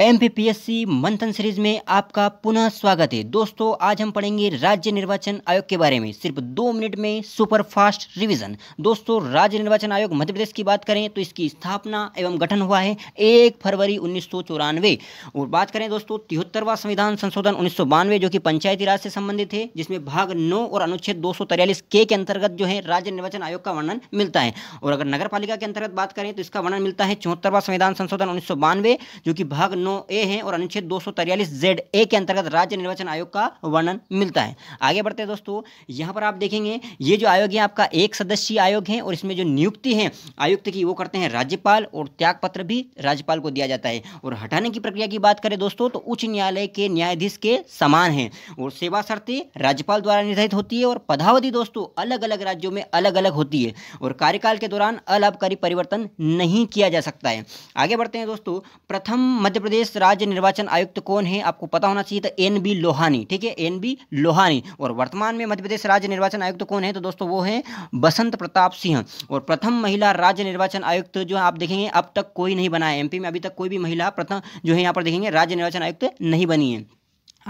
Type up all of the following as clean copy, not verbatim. MPPSC मंथन series में आपका पुनः स्वागत है। दोस्तों, आज हम पढ़ेंगे राज्य निर्वाचन आयोग के बारे में सिर्फ 2 मिनट में सुपर फास्ट रिवीजन। दोस्तों, राज्य निर्वाचन आयोग मध्य प्रदेश की बात करें तो इसकी स्थापना एवं गठन हुआ है 1 फरवरी 1994। और बात करें दोस्तों, 73वां संविधान संशोधन 1992 जो कि पंचायती राज से संबंधित है, जिसमें भाग 9 और अनुच्छेद 243K के अंतर्गत जो है राज्य निर्वाचन आयोग का वर्णन मिलता है। और अगर नगर पालिका के अंतर्गत बात करें तो इसका वर्णन मिलता है 74वां संविधान संशोधन 1992 जो कि भाग 9A है और अनुच्छेद 243ZA के अंतर्गत राज्य निर्वाचन आयोग का वर्णन मिलता है। आगे बढ़ते हैं दोस्तों, यहां पर आप देखेंगे ये जो आयोग है आपका 1 सदस्यीय आयोग है और इसमें जो नियुक्ति है आयुक्त की वो करते हैं राज्यपाल और त्याग पत्र भी राज्यपाल को दिया जाता है। और हटाने की प्रक्रिया की बात करें दोस्तों तो उच्च न्यायालय के न्यायाधीश के समान है और सेवा शर्तें राज्यपाल द्वारा निर्धारित होती है और पदावधि दोस्तों अलग अलग राज्यों में अलग अलग होती है और कार्यकाल के दौरान अलाभकारी परिवर्तन नहीं किया जा सकता है। आगे बढ़ते हैं दोस्तों, प्रथम मध्य प्रदेश राज्य निर्वाचन आयुक्त कौन है आपको पता होना चाहिए था, एनबी लोहानी। ठीक है, एनबी लोहानी। और वर्तमान में मध्य प्रदेश राज्य निर्वाचन आयुक्त कौन है तो दोस्तों वो है बसंत प्रताप सिंह। और प्रथम महिला राज्य निर्वाचन आयुक्त जो आप देखेंगे अब तक कोई नहीं बना है एमपी में, अभी तक कोई भी महिला प्रथम जो है यहाँ पर देखेंगे राज्य निर्वाचन आयुक्त नहीं बनी है।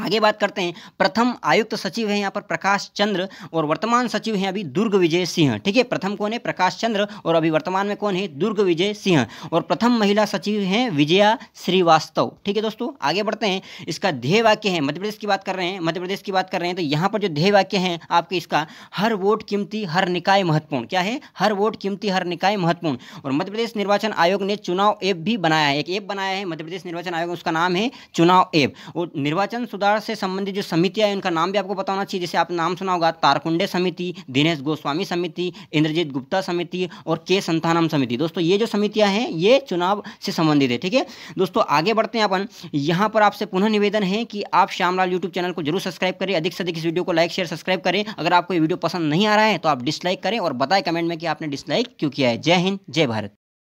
आगे बात करते हैं, प्रथम आयुक्त सचिव है यहाँ पर प्रकाश चंद्र और वर्तमान सचिव हैं अभी दुर्ग विजय सिंह। ठीक है, प्रथम कौन है प्रकाश चंद्र और अभी वर्तमान में कौन है दुर्ग विजय सिंह। और प्रथम महिला सचिव हैं विजया श्रीवास्तव। ठीक है दोस्तों, आगे बढ़ते हैं, इसका ध्येय वाक्य है, मध्य प्रदेश की बात कर रहे हैं, मध्य प्रदेश की बात कर रहे हैं तो यहाँ पर जो ध्येय वाक्य है आपके इसका, हर वोट कीमती हर निकाय महत्वपूर्ण। क्या है? हर वोट कीमती हर निकाय महत्वपूर्ण। और मध्य प्रदेश निर्वाचन आयोग ने चुनाव ऐप भी बनाया है, एक ऐप बनाया है मध्य प्रदेश निर्वाचन आयोग, उसका नाम है चुनाव ऐप। और निर्वाचन सुधार से संबंधित जो समितियां हैं उनका नाम भी आपको पता होना चाहिए, जैसे आप नाम सुना होगा तारकुंडे समिति, दिनेश गोस्वामी समिति, इंद्रजीत गुप्ता समिति और केशंता समिति। दोस्तों, ये जो समितियां हैं ये चुनाव से संबंधित है। ठीक है दोस्तों, आगे बढ़ते हैं अपन। यहाँ पर आपसे पुनः निवेदन है कि आप श्यामलाल यूट्यूब चैनल को जरूर सब्सक्राइब करें, अधिक से अधिक इस वीडियो को लाइक शेयर सब्सक्राइब करें। अगर आपको ये वीडियो पसंद नहीं आ रहा है तो आप डिसलाइक करें और बताएं कमेंट में कि आपने डिसलाइक क्यों किया है। जय हिंद, जय भारत।